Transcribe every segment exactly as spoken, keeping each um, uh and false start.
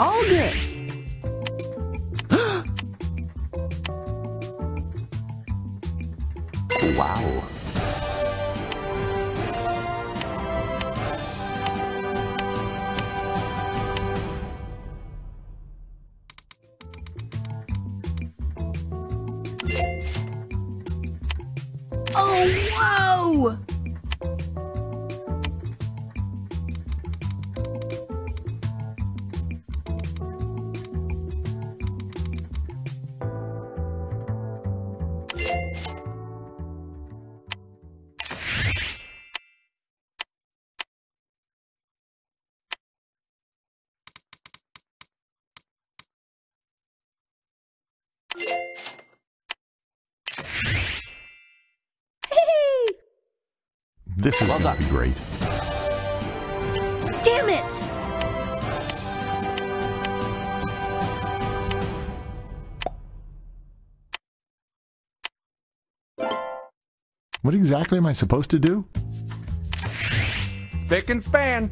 All good. Wow. Oh, whoa! This is gonna be great. Damn it! What exactly am I supposed to do? Spick and span.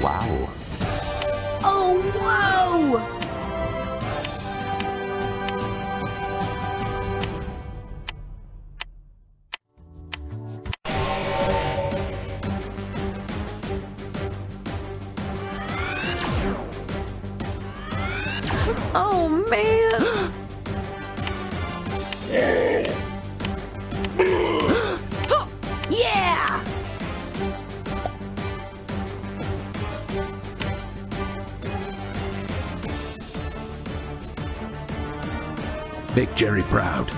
Wow. Oh, whoa! Oh, man! Yeah! Make Jerry proud.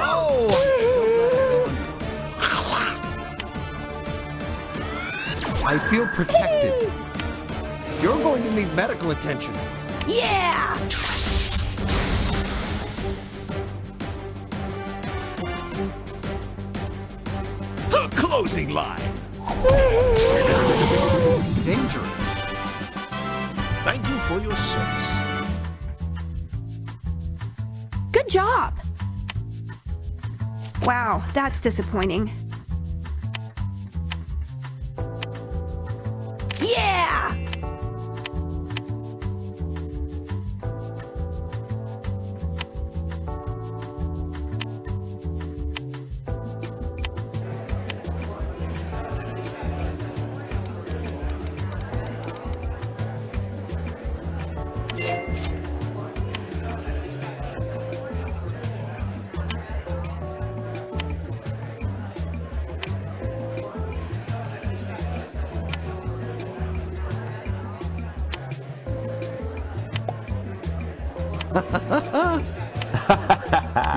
Oh! I feel protected. Hey. You're going to need medical attention. Yeah! The closing line. Dangerous. Thank you for your service. Good job. Wow, that's disappointing. Yeah!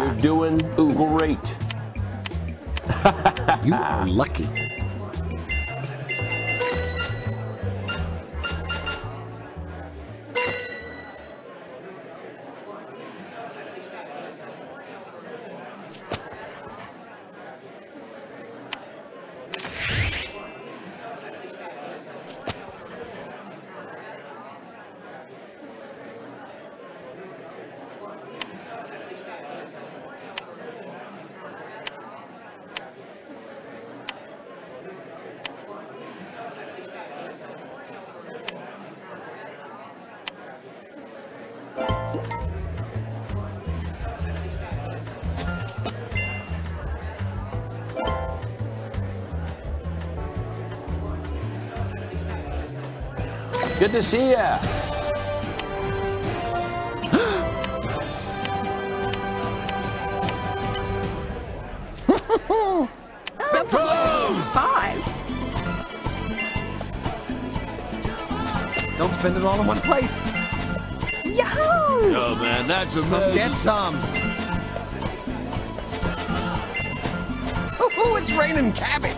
You're doing great. You are lucky. Good to see ya. Five. Don't spend it all in one place. Yahoo! Oh man, that's a mess. Get some. Ooh, it's raining cabbage.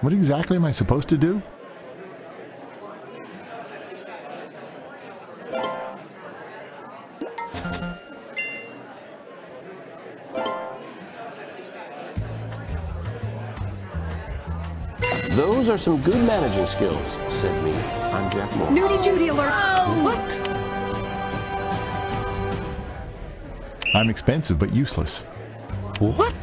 What exactly am I supposed to do? Those are some good managing skills, said me. I'm Jack Moore. Nudie Judy alert! Oh. What? I'm expensive but useless. What?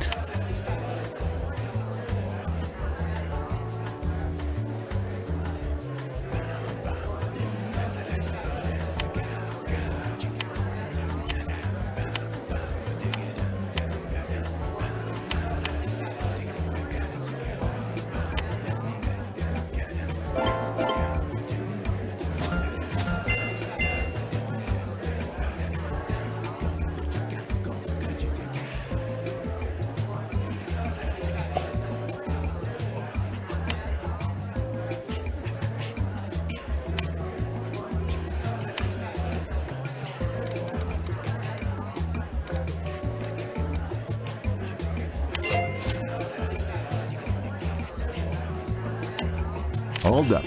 Hold up.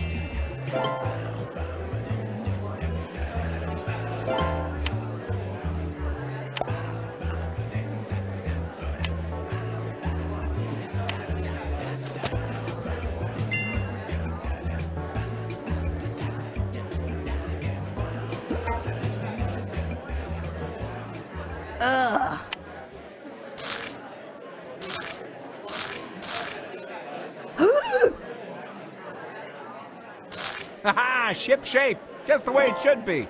Ugh. Aha! Ship shape! Just the way it should be!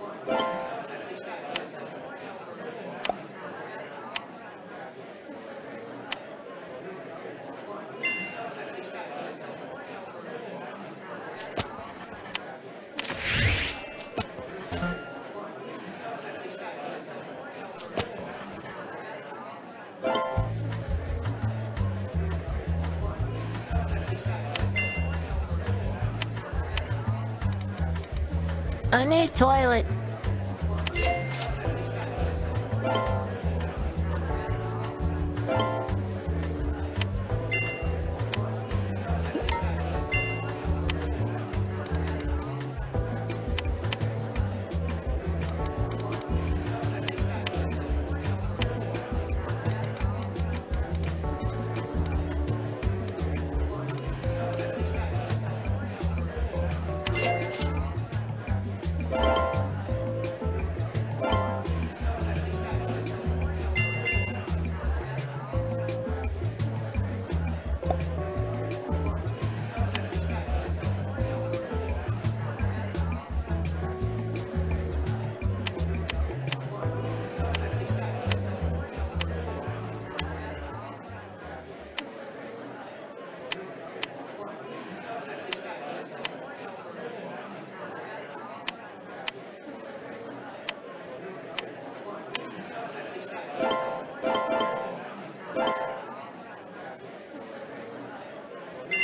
A new toilet.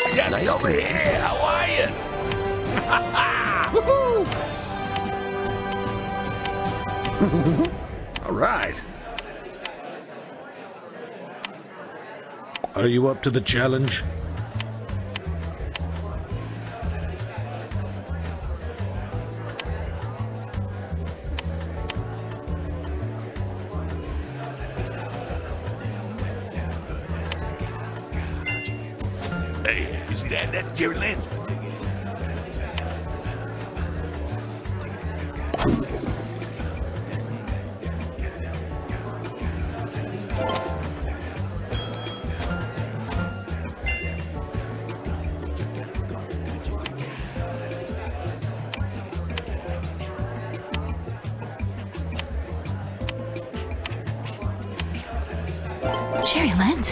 Nice over here, how are you? Woohoo! All right. Are you up to the challenge? Hey, you see that? That's Jerry Lance. Jerry Lance.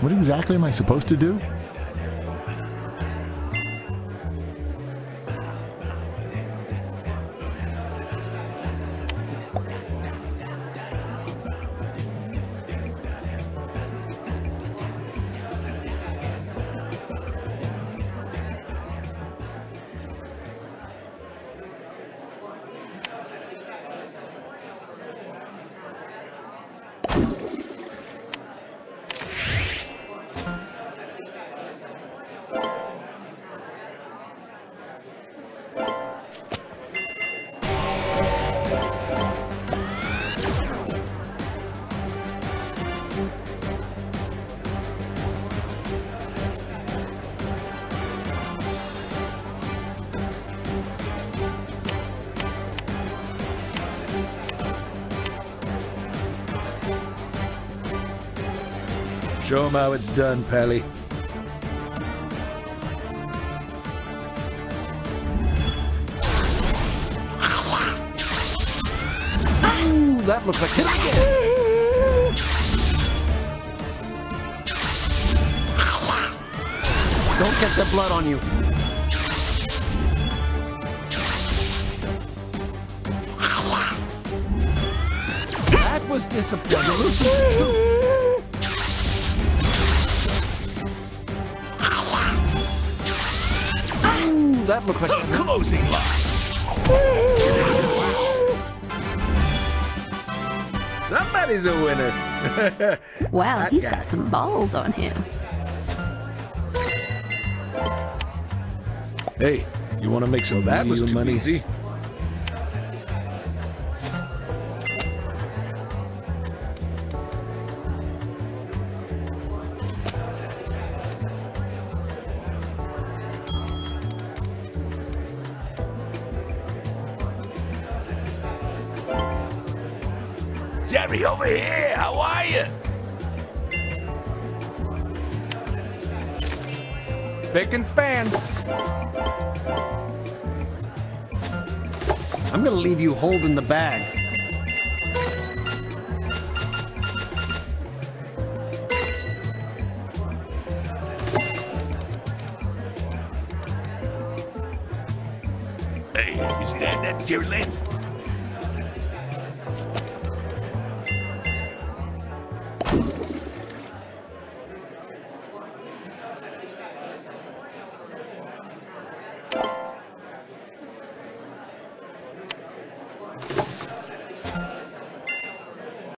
What exactly am I supposed to do? Show 'em how it's done, Pally. Ooh, that looks like it. Don't get the blood on you. That was disappointing. That looks like the closing line. Somebody's a winner. Wow, that he's guy. Got some balls on him. Hey, you want to make some that was too money? Easy. Jerry, over here! How are you? Thick and span. I'm gonna leave you holding the bag. Hey, you see that? That's Jerry Lance. Thank you.